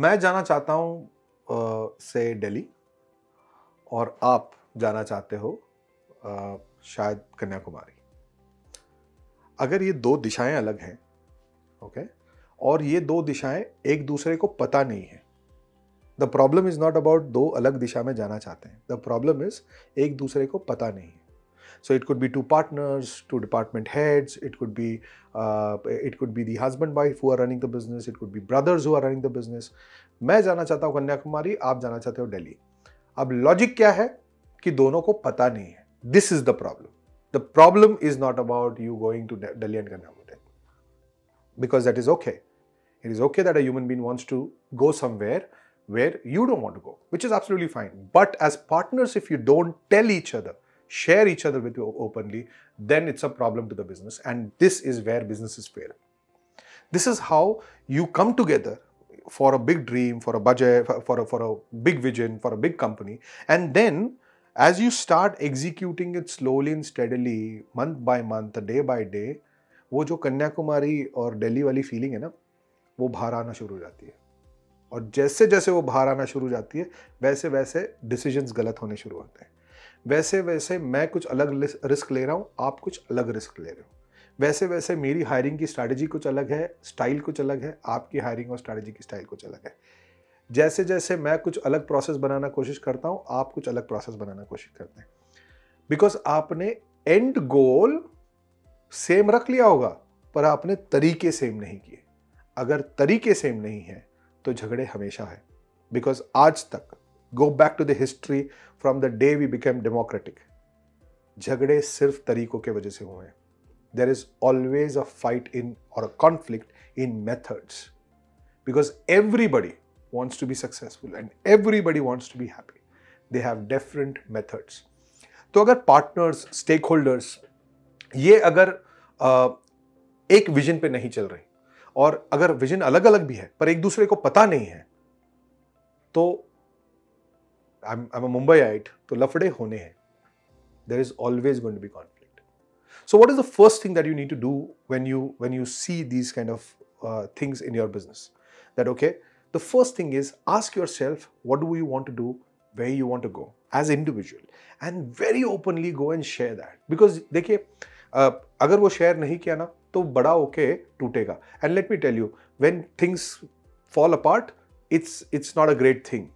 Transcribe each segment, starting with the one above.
मैं जाना चाहता हूँ से दिल्ली, और आप जाना चाहते हो शायद कन्याकुमारी। अगर ये दो दिशाएं अलग हैं, ओके, और ये दो दिशाएं एक दूसरे को पता नहीं है, the problem is not about दो अलग दिशा में जाना चाहते हैं, द प्रॉब्लम इज़ एक दूसरे को पता नहीं है। So it could be two partners, two department heads, it could be the husband-wife who are running the business, it could be brothers who are running the business. मैं जाना चाहता हूँ कन्याकुमारी, आप जाना चाहते हो दिल्ली। अब लॉजिक क्या है कि दोनों को पता नहीं है। This is the problem. The problem is not about you going to Delhi and Kanyakumari, because that is okay. It is okay that a human being wants to go somewhere where you don't want to go, which is absolutely fine. But as partners, if you don't tell each other, share each other with you openly, then it's a problem to the business, and this is where businesses fail. This is how you come together for a big dream, for a budget, for a big vision, for a big company, and then as you start executing it slowly and steadily, month by month, day by day, वो जो कन्याकुमारी और दिल्ली वाली feeling है ना, वो बाहर आना शुरू हो जाती है। और जैसे जैसे वो बाहर आना शुरू हो जाती है, वैसे वैसे डिसीजंस गलत होने शुरू होते हैं। वैसे वैसे मैं कुछ अलग रिस्क ले रहा हूँ, आप कुछ अलग रिस्क ले रहे हो। वैसे वैसे मेरी हायरिंग की स्ट्रैटेजी कुछ अलग है, स्टाइल कुछ अलग है, आपकी हायरिंग और स्ट्रैटेजी की स्टाइल कुछ अलग है। जैसे जैसे मैं कुछ अलग प्रोसेस बनाना कोशिश करता हूँ, आप कुछ अलग प्रोसेस बनाना कोशिश करते हैं, बिकॉज आपने एंड गोल सेम रख लिया होगा, पर आपने तरीके सेम नहीं किए। अगर तरीके सेम नहीं है तो झगड़े हमेशा है, बिकॉज आज तक, go back to the history from the day we became democratic, झगड़े सिर्फ तरीकों के वजह से हुए हैं। There is always a fight in और a conflict in methods, because everybody wants to be successful and everybody wants to be happy. They have different methods. तो अगर partners, stakeholders, ये अगर एक vision पे नहीं चल रही, और अगर vision अलग अलग भी है पर एक दूसरे को पता नहीं है, तो I'm a Mumbaiite, तो लफड़े होने हैं। There is always going to be conflict. So what is the first thing that you need to do when you see these kind of things in your business? That okay? The first thing is ask yourself, what do you want to do, where you want to go as individual, and very openly go and share that. Because देखिए, अगर वो share नहीं किया ना, तो बड़ा होके टूटेगा। And let me tell you, when things fall apart, it's not a great thing.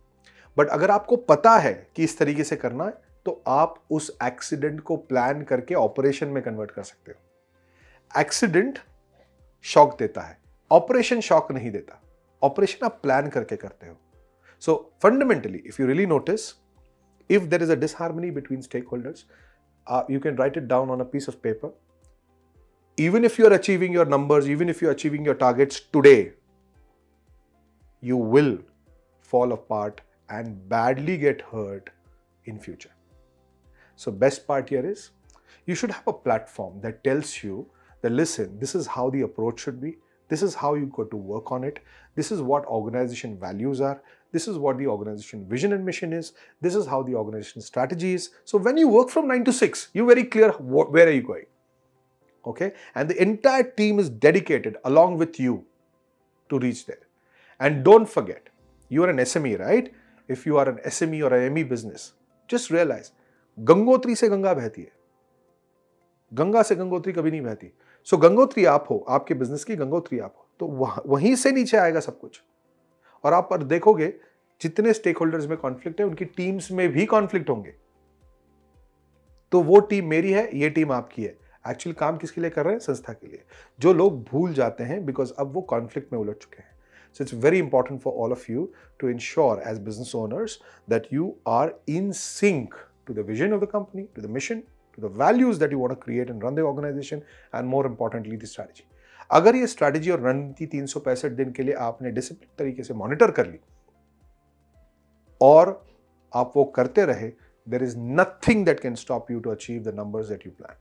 But अगर आपको पता है कि इस तरीके से करना है, तो आप उस accident को plan करके operation में convert कर सकते हो। Accident shock देता है, operation shock नहीं देता। ऑपरेशन आप प्लान करके करते हो। So fundamentally, if you really notice, if there is a disharmony between stakeholders, you can write it down on a piece of paper. Even if you are achieving your numbers, even if you are achieving your targets today, you will fall apart and badly get hurt in future. So best part here is you should have a platform that tells you that listen, this is how the approach should be, this is how you got to work on it, this is what organization values are, this is what the organization vision and mission is, this is how the organization strategy is. So when you work from 9 to 6, you're very clear where are you going, okay? And the entire team is dedicated along with you to reach there. And don't forget, you are an SME, right? If you are an SME or an ME business, just realize, Gangotri se Ganga behti hai. Ganga से गंगोत्री कभी नहीं बहती। सो गंगोत्री आप हो, आपके business की गंगोत्री आप हो, तो वहीं से नीचे आएगा सब कुछ। और आप पर देखोगे जितने स्टेक होल्डर्स में कॉन्फ्लिक्ट है, उनकी टीम्स में भी कॉन्फ्लिक्ट होंगे। तो वो टीम मेरी है, ये टीम आपकी है। एक्चुअल काम किसके लिए कर रहे हैं? संस्था के लिए। जो लोग भूल जाते हैं, बिकॉज अब वो कॉन्फ्लिक्ट में उलझ चुके हैं। So it's very important for all of you to ensure as business owners that you are in sync to the vision of the company, to the mission, the values that you want to create and run the organization, and more importantly the strategy. अगर ये strategy और रणनीति 365 दिन के लिए आपने disciplined तरीके से monitor कर ली और आप वो करते रहे, there is nothing that can stop you to achieve the numbers that you plan.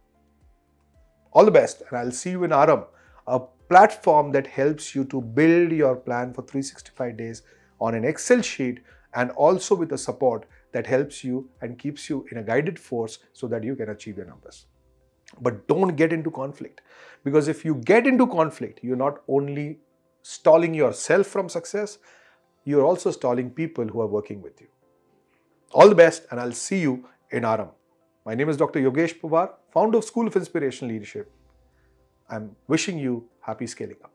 All the best, and I'll see you in Aram, a platform that helps you to build your plan for 365 days on an Excel sheet, and also with the support that helps you and keeps you in a guided force so that you can achieve your numbers. But don't get into conflict, because if you get into conflict, you're not only stalling yourself from success, you're also stalling people who are working with you. All the best, and I'll see you in Aram. My name is Dr. Yogesh Pawar, founder of School of Inspirational Leadership. I'm wishing you happy scaling up.